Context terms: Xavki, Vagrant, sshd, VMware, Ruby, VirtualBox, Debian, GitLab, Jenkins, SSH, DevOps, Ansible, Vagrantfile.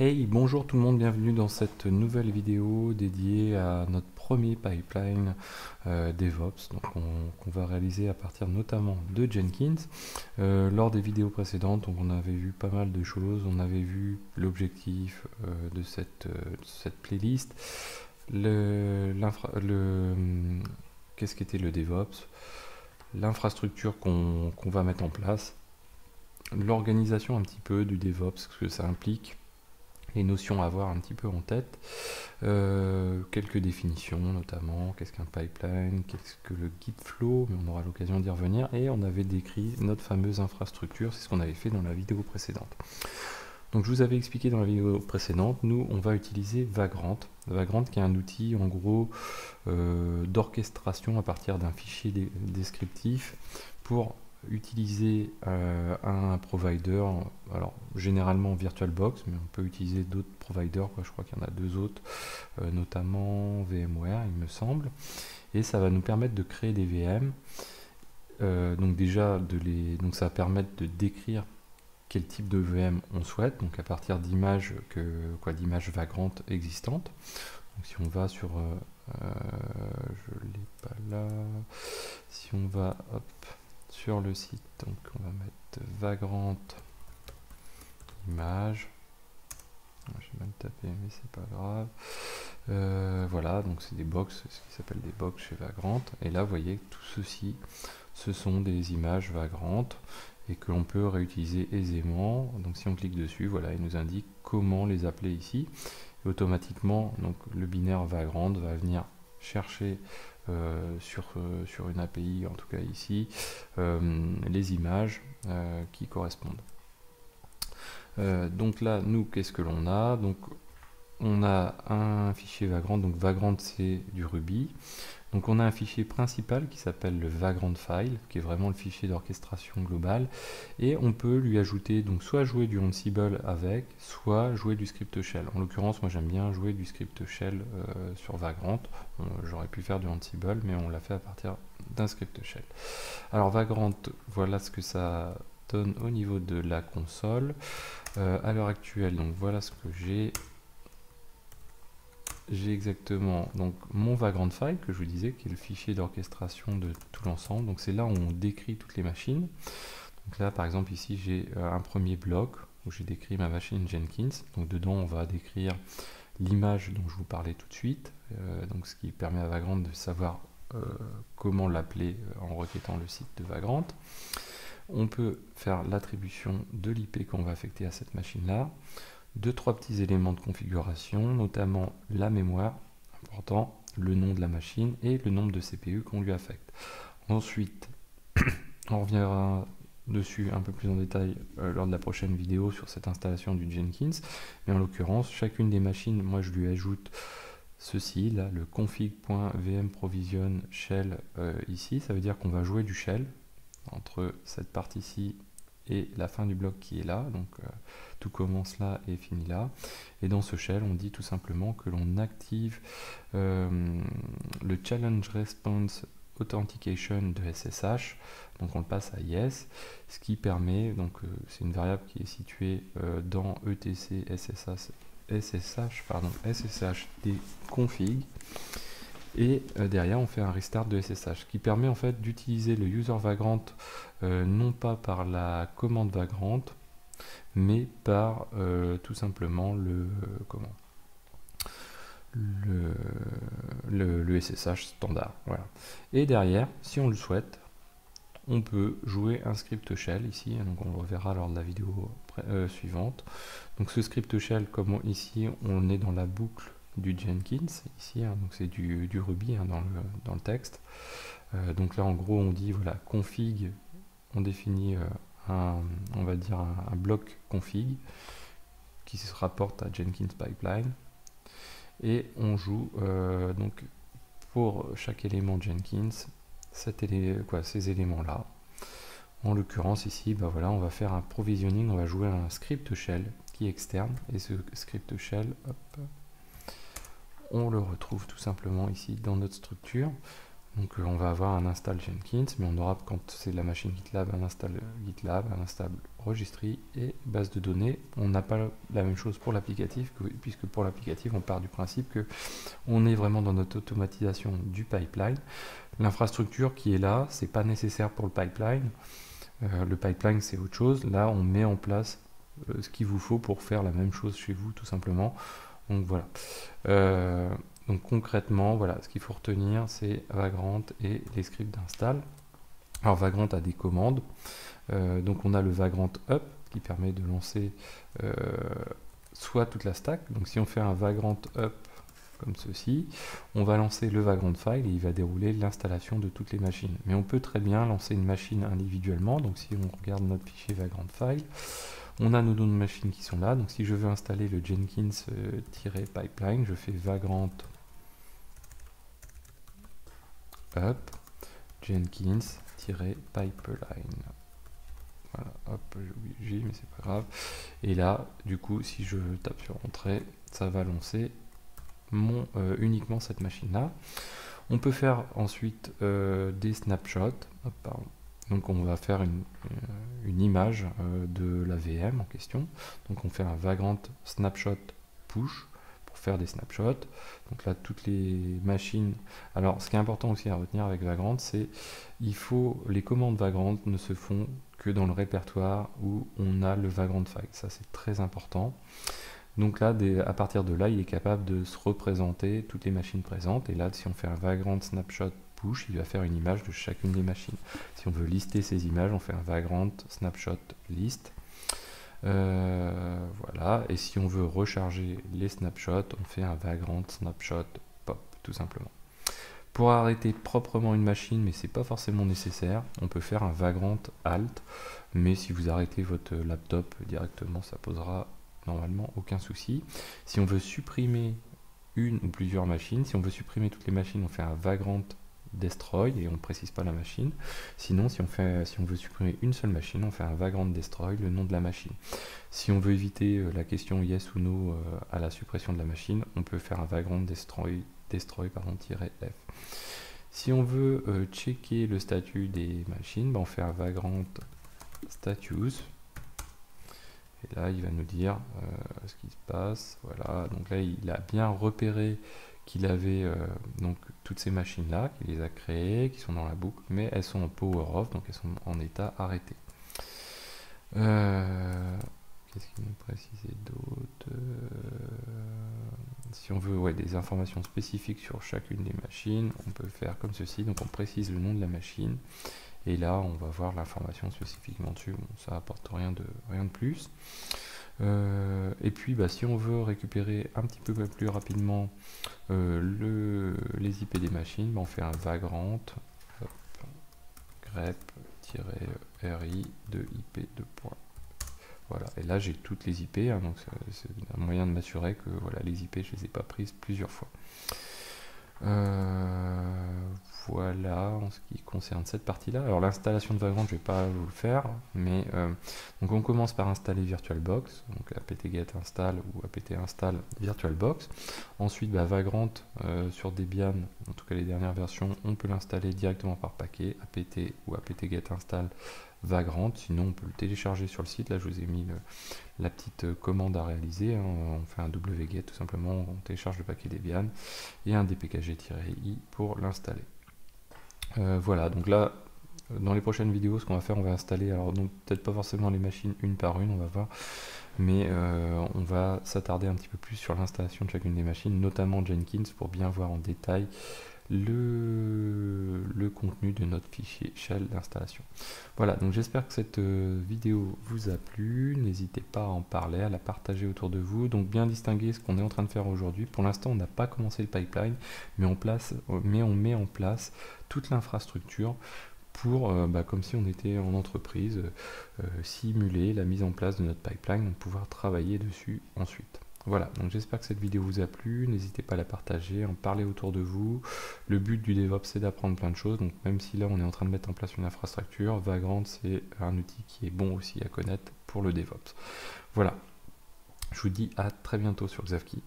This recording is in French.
Hey, bonjour tout le monde, bienvenue dans cette nouvelle vidéo dédiée à notre premier pipeline DevOps qu'on va réaliser à partir notamment de Jenkins. Lors des vidéos précédentes, on avait vu pas mal de choses, on avait vu l'objectif de cette playlist, qu'est-ce qu'était le DevOps, l'infrastructure qu'on va mettre en place, l'organisation un petit peu du DevOps, ce que ça implique, les notions à avoir un petit peu en tête, quelques définitions notamment, qu'est-ce qu'un pipeline, qu'est-ce que le Git flow, mais on aura l'occasion d'y revenir, et on avait décrit notre fameuse infrastructure, c'est ce qu'on avait fait dans la vidéo précédente. Donc je vous avais expliqué dans la vidéo précédente, nous on va utiliser Vagrant, qui est un outil en gros d'orchestration à partir d'un fichier descriptif pour utiliser un provider, alors généralement VirtualBox, mais on peut utiliser d'autres providers, quoi. Je crois qu'il y en a deux autres, notamment VMware il me semble, et ça va nous permettre de créer des VM, donc déjà donc ça va permettre de décrire quel type de VM on souhaite, donc à partir d'images d'images vagrantes existantes. Donc si on va sur je l'ai pas là, si on va hop sur le site, donc on va mettre Vagrant image, j'ai mal tapé mais c'est pas grave, voilà, donc c'est des box, ce qui s'appelle des box chez Vagrant, et là vous voyez tout ceci, ce sont des images Vagrant et que l'on peut réutiliser aisément. Donc si on clique dessus, voilà, il nous indique comment les appeler ici, et automatiquement donc le binaire Vagrant va venir chercher sur une API, en tout cas ici, les images qui correspondent. Donc là, nous, qu'est-ce que l'on a? Donc, on a un fichier Vagrant, donc Vagrant c'est du Ruby. Donc on a un fichier principal qui s'appelle le Vagrantfile, qui est vraiment le fichier d'orchestration globale, et on peut lui ajouter, donc soit jouer du Ansible avec, soit jouer du script shell. En l'occurrence, moi j'aime bien jouer du script shell sur Vagrant. J'aurais pu faire du Ansible, mais on l'a fait à partir d'un script shell. Alors Vagrant, voilà ce que ça donne au niveau de la console. À l'heure actuelle, donc voilà ce que j'ai. J'ai exactement donc mon Vagrantfile que je vous disais, qui est le fichier d'orchestration de tout l'ensemble. Donc c'est là où on décrit toutes les machines. Donc là par exemple ici j'ai un premier bloc où j'ai décrit ma machine Jenkins. Donc dedans on va décrire l'image dont je vous parlais tout de suite. Donc ce qui permet à Vagrant de savoir comment l'appeler en requêtant le site de Vagrant. On peut faire l'attribution de l'IP qu'on va affecter à cette machine là. Deux, trois petits éléments de configuration, notamment la mémoire, important, le nom de la machine et le nombre de CPU qu'on lui affecte. Ensuite, on reviendra dessus un peu plus en détail lors de la prochaine vidéo sur cette installation du Jenkins. Mais en l'occurrence, chacune des machines, moi je lui ajoute ceci, là, le config.vmprovision shell ici, ça veut dire qu'on va jouer du shell entre cette partie-ci et la fin du bloc qui est là, donc tout commence là et finit là, et dans ce shell on dit tout simplement que l'on active le challenge response authentication de SSH, donc on le passe à yes, ce qui permet, donc c'est une variable qui est située dans etc sshd config, et derrière on fait un restart de SSH, qui permet en fait d'utiliser le user Vagrant non pas par la commande Vagrant mais par tout simplement le SSH standard, voilà. Et derrière, si on le souhaite, on peut jouer un script shell ici, donc on le reverra lors de la vidéo suivante. Donc ce script shell, comme ici on est dans la boucle du Jenkins ici, hein, donc c'est du Ruby, hein, dans le texte, donc là en gros on dit voilà config, on définit on va dire un bloc config qui se rapporte à Jenkins pipeline, et on joue donc pour chaque élément Jenkins ces éléments là. En l'occurrence ici, bah voilà, on va faire un provisioning, on va jouer un script shell qui est externe, et ce script shell, hop, on le retrouve tout simplement ici dans notre structure. Donc on va avoir un install Jenkins, mais on aura, quand c'est de la machine GitLab, un install GitLab, un install registry et base de données. On n'a pas la même chose pour l'applicatif, puisque pour l'applicatif, on part du principe que on est vraiment dans notre automatisation du pipeline. L'infrastructure qui est là, c'est pas nécessaire pour le pipeline. Le pipeline, c'est autre chose. Là, on met en place ce qu'il vous faut pour faire la même chose chez vous, tout simplement. Donc voilà. Donc concrètement, voilà, ce qu'il faut retenir, c'est Vagrant et les scripts d'install. Alors Vagrant a des commandes. Donc on a le Vagrant up qui permet de lancer soit toute la stack. Donc si on fait un Vagrant up comme ceci, on va lancer le Vagrantfile et il va dérouler l'installation de toutes les machines. Mais on peut très bien lancer une machine individuellement. Donc si on regarde notre fichier Vagrantfile, on a nos noms de machines qui sont là. Donc si je veux installer le Jenkins-pipeline, je fais Vagrant up Jenkins-pipeline. Voilà, hop, j'ai oublié, mais c'est pas grave. Et là, du coup, si je tape sur entrée, ça va lancer uniquement cette machine-là. On peut faire ensuite des snapshots. Hop, pardon. Donc on va faire une image de la VM en question. Donc on fait un Vagrant snapshot push pour faire des snapshots. Donc là toutes les machines. Alors ce qui est important aussi à retenir avec Vagrant, c'est il faut les commandes Vagrant ne se font que dans le répertoire où on a le Vagrantfile. Ça c'est très important. Donc là, à partir de là, il est capable de se représenter toutes les machines présentes. Et là, si on fait un Vagrant snapshot push, il va faire une image de chacune des machines. Si on veut lister ces images, on fait un Vagrant snapshot list. Voilà. Et si on veut recharger les snapshots, on fait un Vagrant snapshot pop, tout simplement. Pour arrêter proprement une machine, mais c'est pas forcément nécessaire, on peut faire un Vagrant alt. Mais si vous arrêtez votre laptop directement, ça posera normalement aucun souci. Si on veut supprimer une ou plusieurs machines, si on veut supprimer toutes les machines, on fait un Vagrant destroy et on précise pas la machine. Sinon, si on veut supprimer une seule machine, on fait un Vagrant destroy, le nom de la machine. Si on veut éviter la question yes ou no à la suppression de la machine, on peut faire un Vagrant destroy-f. Si on veut checker le statut des machines, on fait un Vagrant status. Et là, il va nous dire ce qui se passe. Voilà, donc là, il a bien repéré qu'il avait donc toutes ces machines-là, qu'il les a créées, qui sont dans la boucle, mais elles sont en power off, donc elles sont en état arrêté. Qu'est-ce qu'il nous précisait d'autre? Si on veut des informations spécifiques sur chacune des machines, on peut faire comme ceci. Donc on précise le nom de la machine. Et là, on va voir l'information spécifiquement dessus. Bon, ça apporte rien de plus. Et puis, si on veut récupérer un petit peu plus rapidement les IP des machines, on fait un Vagrant grep-ri de IP de point. Voilà. Et là, j'ai toutes les IP. Hein, donc, c'est un moyen de m'assurer que les IP, je ne les ai pas prises plusieurs fois. Voilà en ce qui concerne cette partie là. Alors l'installation de Vagrant, je vais pas vous le faire, mais donc on commence par installer VirtualBox, donc apt-get install ou apt install VirtualBox. Ensuite Vagrant sur Debian, en tout cas les dernières versions, on peut l'installer directement par paquet apt ou apt-get install Vagrant. Sinon on peut le télécharger sur le site. Là je vous ai mis la petite commande à réaliser, hein. On fait un wget tout simplement, on télécharge le paquet Debian et un dpkg-i pour l'installer. Voilà, donc là dans les prochaines vidéos, ce qu'on va faire, on va installer, alors peut-être pas forcément les machines une par une, on va voir, mais on va s'attarder un petit peu plus sur l'installation de chacune des machines, notamment Jenkins, pour bien voir en détail le contenu de notre fichier shell d'installation. Voilà, donc j'espère que cette vidéo vous a plu, n'hésitez pas à en parler, à la partager autour de vous. Donc bien distinguer ce qu'on est en train de faire aujourd'hui. Pour l'instant, on n'a pas commencé le pipeline, mais on met en place toute l'infrastructure pour, comme si on était en entreprise, simuler la mise en place de notre pipeline, donc pouvoir travailler dessus ensuite. Voilà, donc j'espère que cette vidéo vous a plu, n'hésitez pas à la partager, en parler autour de vous. Le but du DevOps, c'est d'apprendre plein de choses, donc même si là on est en train de mettre en place une infrastructure, Vagrant c'est un outil qui est bon aussi à connaître pour le DevOps. Voilà, je vous dis à très bientôt sur Xavki.